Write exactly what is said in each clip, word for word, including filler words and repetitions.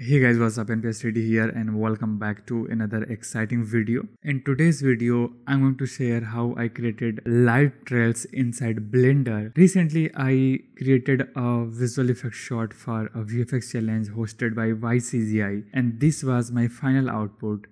Hey guys, what's up? N P S three D here and welcome back to another exciting video. In today's video, I'm going to share how I created light trails inside Blender. Recently, I created a visual effect shot for a V F X challenge hosted by Y C G I, and this was my final output.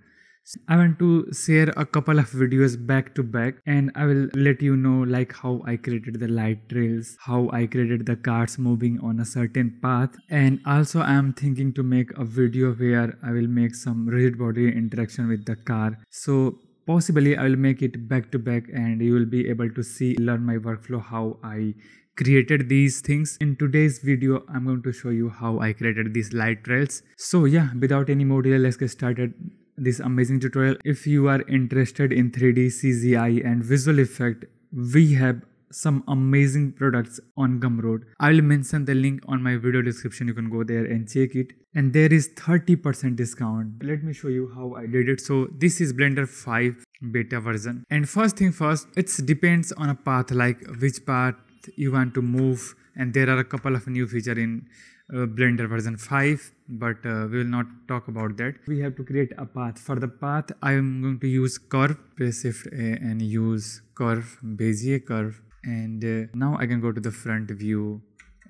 I want to share a couple of videos back to back, and I will let you know like how I created the light trails, how I created the cars moving on a certain path, and also I am thinking to make a video where I will make some rigid body interaction with the car. So possibly I will make it back to back and you will be able to see, learn my workflow, how I created these things. In today's video, I'm going to show you how I created these light trails. So yeah, without any more delay, let's get started this amazing tutorial. If you are interested in three D, C G I and visual effect, we have some amazing products on Gumroad. I will mention the link on my video description. You can go there and check it, and there is thirty percent discount. Let me show you how I did it. So this is Blender five beta version, and first thing first, it depends on a path, like which path you want to move, and there are a couple of new features in Uh, Blender version five, but uh, we will not talk about that. We have to create a path. For the path, I am going to use curve. Press shift A and use curve, Bezier curve, and uh, now I can go to the front view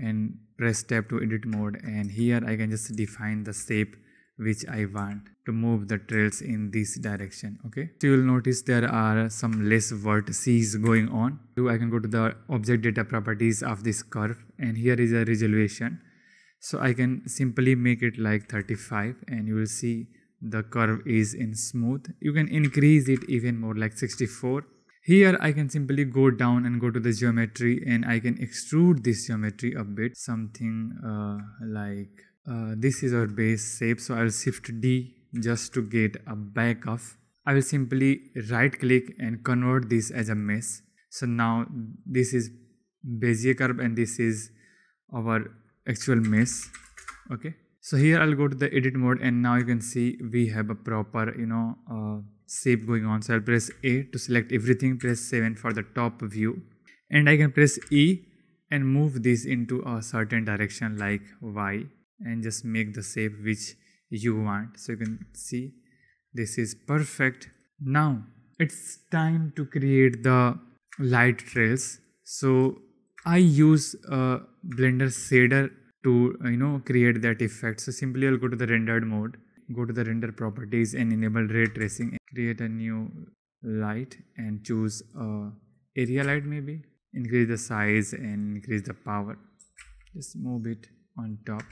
and press tab to edit mode, and here I can just define the shape which I want to move the trails in this direction. Okay, so you will notice there are some less vertices going on. So I can go to the object data properties of this curve, and here is a resolution. So I can simply make it like thirty-five, and you will see the curve is in smooth. You can increase it even more, like sixty-four. Here I can simply go down and go to the geometry, and I can extrude this geometry a bit. Something uh, like uh, this is our base shape. So I will shift D just to get a back off. I will simply right click and convert this as a mesh. So now this is Bezier curve and this is our actual mesh. Okay, so here I'll go to the edit mode, and now you can see we have a proper, you know, uh, shape going on. So I'll press A to select everything, press seven for the top view, and I can press E and move this into a certain direction like Y, and just make the shape which you want. So you can see this is perfect. Now it's time to create the light trails. So I use uh, Blender shader to, you know, create that effect. So simply I'll go to the rendered mode, go to the render properties and enable ray tracing, and create a new light and choose uh, area light maybe. Increase the size and increase the power. Just move it on top.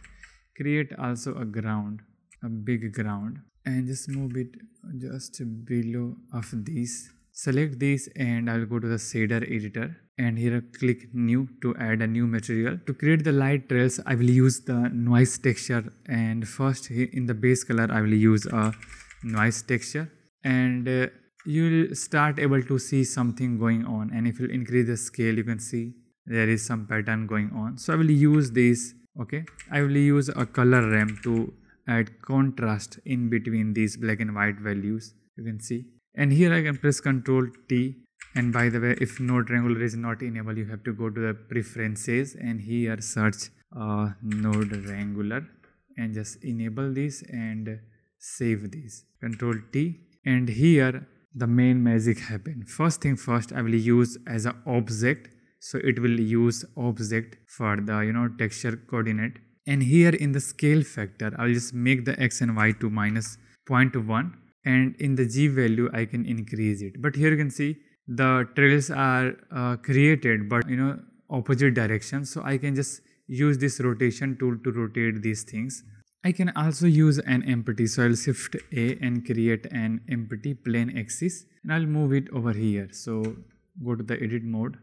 Create also a ground, a big ground, and just move it just below of these. Select this, and I'll go to the shader editor, and here I click new to add a new material. To create the light trails, I will use the noise texture, and first in the base color I will use a noise texture, and uh, you'll start able to see something going on. And if you increase the scale, you can see there is some pattern going on. So I will use this. Okay, I will use a color ramp to add contrast in between these black and white values. You can see. And here I can press Ctrl T, and by the way, if Node Wrangler is not enabled, you have to go to the preferences and here search uh, Node Wrangler and just enable this and save this. Ctrl T, and here the main magic happen. First thing first, I will use as an object, so it will use object for the, you know, texture coordinate. And here in the scale factor, I will just make the X and Y to minus zero point one. And in the G value, I can increase it. But here you can see the trails are uh, created, but you know, opposite direction. So I can just use this rotation tool to rotate these things. I can also use an empty. So I'll shift A and create an empty plane axis, and I'll move it over here. So go to the edit mode,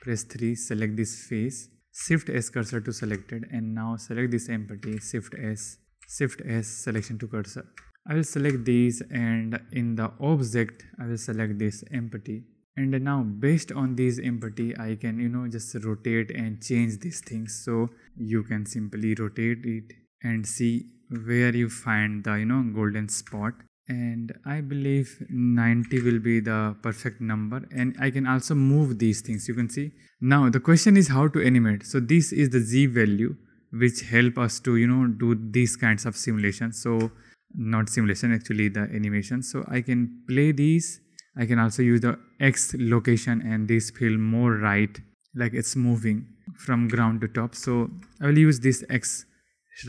press three, select this face, shift S cursor to selected, and now select this empty, shift S, shift S, selection to cursor. I will select these, and in the object I will select this empty, and now based on these empty I can, you know, just rotate and change these things. So you can simply rotate it and see where you find the, you know, golden spot, and I believe ninety will be the perfect number. And I can also move these things, you can see. Now the question is how to animate. So this is the Z value which help us to, you know, do these kinds of simulations. So not simulation, actually the animation. So I can play these. I can also use the X location and these feel more right, like it's moving from ground to top. So I will use this X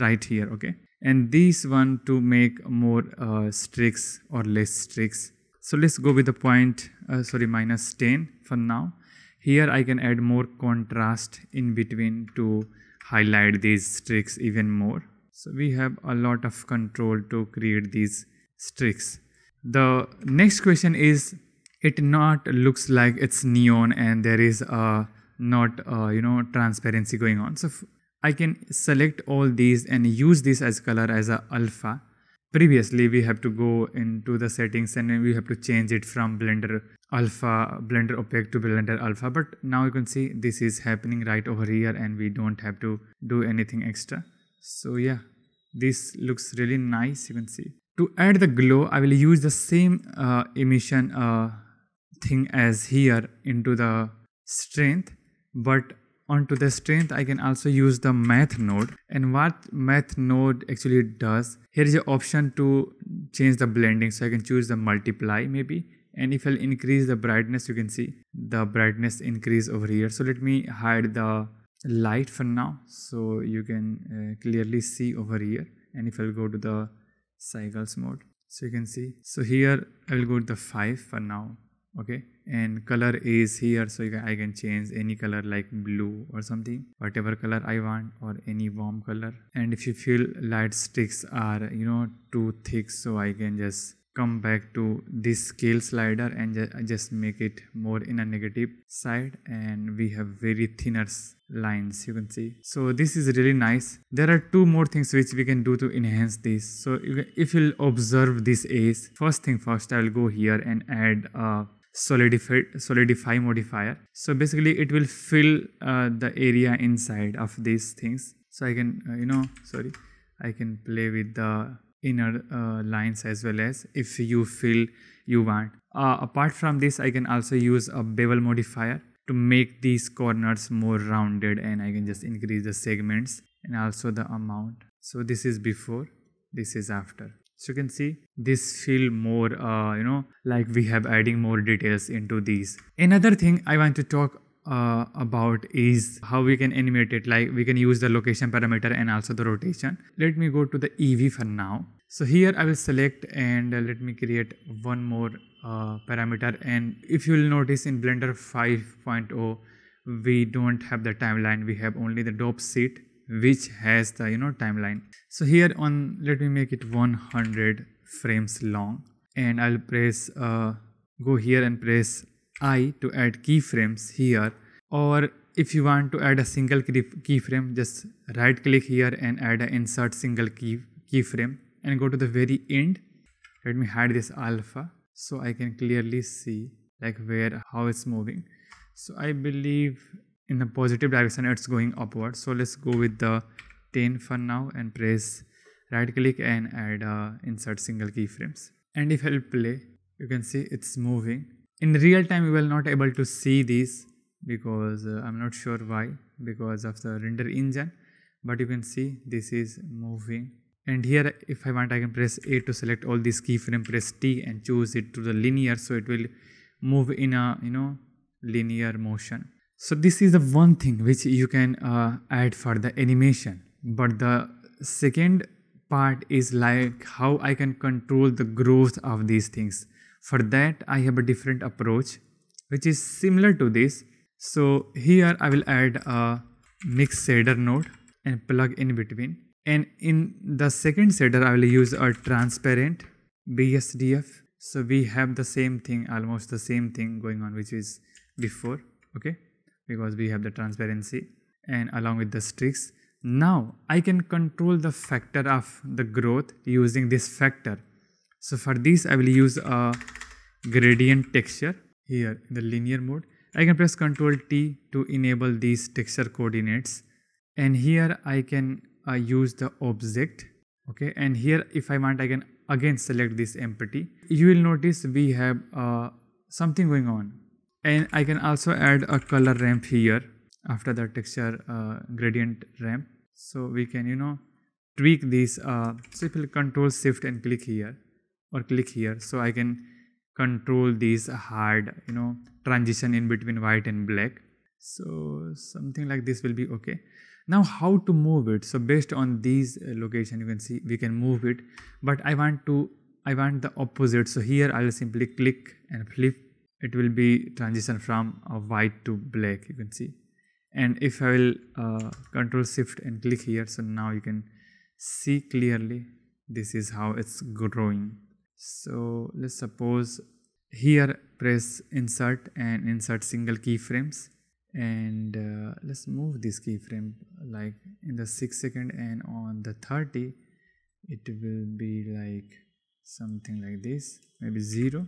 right here, okay? And this one to make more uh, streaks or less streaks. So let's go with the point, uh, sorry, minus ten for now. Here I can add more contrast in between to highlight these streaks even more. So we have a lot of control to create these streaks. The next question is, it not looks like it's neon and there is uh, not, uh, you know, transparency going on. So I can select all these and use this as color as a alpha. Previously, we have to go into the settings and we have to change it from Blender alpha, Blender opaque to Blender alpha. But now you can see this is happening right over here and we don't have to do anything extra. So yeah, this looks really nice, you can see. To add the glow, I will use the same uh, emission uh, thing as here into the strength, but onto the strength, I can also use the math node. And what math node actually does, here is an option to change the blending. So I can choose the multiply maybe. And if I'll increase the brightness, you can see the brightness increase over here. So let me hide the light for now. So you can uh, clearly see over here. And if I'll go to the cycles mode, so you can see. So here I'll go to the five for now. Okay, and color is here, so you can, I can change any color like blue or something, whatever color I want, or any warm color. And if you feel light streaks are, you know, too thick, so I can just come back to this scale slider and ju just make it more in a negative side, and we have very thinner lines, you can see. So this is really nice. There are two more things which we can do to enhance this. So if you'll observe this is, first thing first, I'll go here and add a solidify, solidify modifier. So basically it will fill uh, the area inside of these things. So I can, uh, you know, sorry, I can play with the inner uh, lines as well as if you feel you want. Uh, apart from this, I can also use a bevel modifier to make these corners more rounded, and I can just increase the segments and also the amount. So this is before, this is after. So you can see this feel more, uh, you know, like we have adding more details into these. Another thing I want to talk Uh, about is how we can animate it, like we can use the location parameter and also the rotation. Let me go to the E E V E E for now. So here I will select and uh, let me create one more uh, parameter. And if you will notice in Blender five point oh, we don't have the timeline, we have only the dope sheet which has the, you know, timeline. So here on, let me make it one hundred frames long, and I'll press uh, go here and press I to add keyframes here. Or if you want to add a single keyframe, just right click here and add an insert single key keyframe and go to the very end. Let me hide this alpha so I can clearly see like where how it's moving. So I believe in the positive direction it's going upward. So let's go with the ten for now and press right click and add uh, insert single keyframes. And if I'll play, you can see it's moving. In real time, you will not able to see these because uh, I'm not sure why, because of the render engine, but you can see this is moving. And here, if I want, I can press A to select all these keyframe, press T and choose it to the linear. So it will move in a, you know, linear motion. So this is the one thing which you can uh, add for the animation. But the second part is like how I can control the growth of these things. For that, I have a different approach which is similar to this. So here I will add a mix shader node and plug in between. And in the second shader, I will use a transparent B S D F. So we have the same thing, almost the same thing going on which is before, okay? Because we have the transparency and along with the streaks. Now I can control the factor of the growth using this factor. So for this, I will use a gradient texture here in the linear mode. I can press control T to enable these texture coordinates. And here I can uh, use the object. Okay. And here if I want, I can again select this empty. You will notice we have uh, something going on. And I can also add a color ramp here after the texture uh, gradient ramp. So we can, you know, tweak these. Uh, simply control shift and click here or click here. So I can control these hard, you know, transition in between white and black. So something like this will be okay. Now how to move it? So based on these location, you can see we can move it, but I want to, I want the opposite. So here I will simply click and flip. It will be transition from uh, white to black, you can see. And if I will uh, control shift and click here, so now you can see clearly this is how it's growing. So let's suppose here press insert and insert single keyframes, and uh, let's move this keyframe like in the six second, and on the thirty it will be like something like this, maybe zero.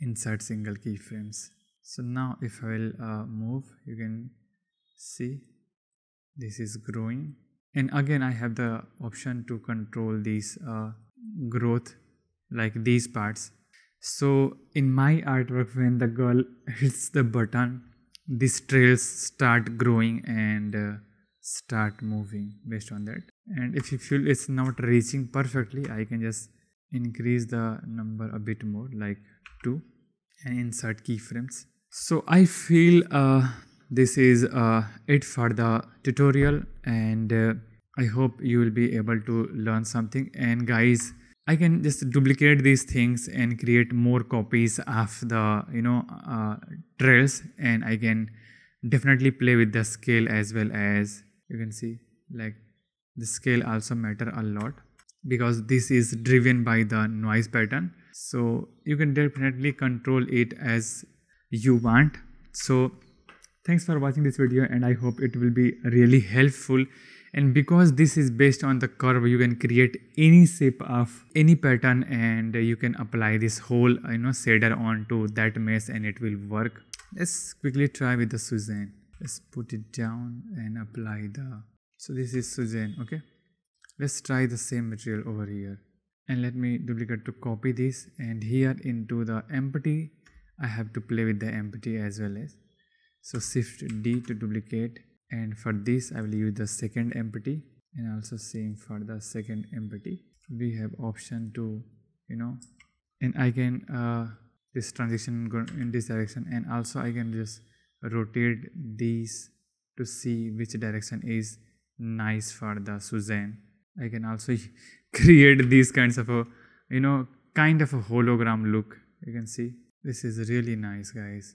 Insert single keyframes. So now if I will uh, move, you can see this is growing. And again I have the option to control these uh, growth, like these parts. So in my artwork, when the girl hits the button, these trails start growing and uh, start moving based on that. And if you feel it's not reaching perfectly, I can just increase the number a bit more, like two, and insert keyframes. So I feel uh, this is uh, it for the tutorial, and uh, I hope you will be able to learn something. And guys, I can just duplicate these things and create more copies of the, you know, uh, trails, and I can definitely play with the scale as well. As you can see, like the scale also matter a lot, because this is driven by the noise pattern. So you can definitely control it as you want. So thanks for watching this video, and I hope it will be really helpful. And because this is based on the curve, you can create any shape of any pattern, and you can apply this whole, you know, shader onto that mesh, and it will work. Let's quickly try with the Suzanne. Let's put it down and apply the, so this is Suzanne, okay. Let's try the same material over here, and let me duplicate to copy this, and here into the empty, I have to play with the empty as well as. So shift D to duplicate, and for this I will use the second empty, and also same for the second empty. We have option to, you know, and I can uh, this transition go in this direction, and also I can just rotate these to see which direction is nice for the Suzanne. I can also create these kinds of a, you know, kind of a hologram look. You can see this is really nice, guys.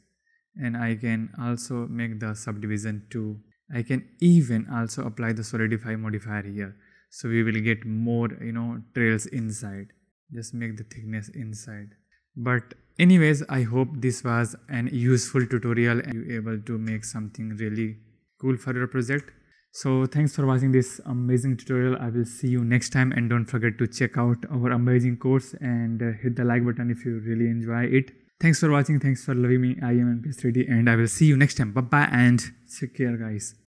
And I can also make the subdivision too. I can even also apply the solidify modifier here, so we will get more, you know, trails inside. Just make the thickness inside. But anyways, I hope this was an useful tutorial and you're able to make something really cool for your project. So thanks for watching this amazing tutorial. I will see you next time, and don't forget to check out our amazing course, and uh, hit the like button if you really enjoy it. Thanks for watching. Thanks for loving me. I am N P S three D, and I will see you next time. Bye bye and take care, guys.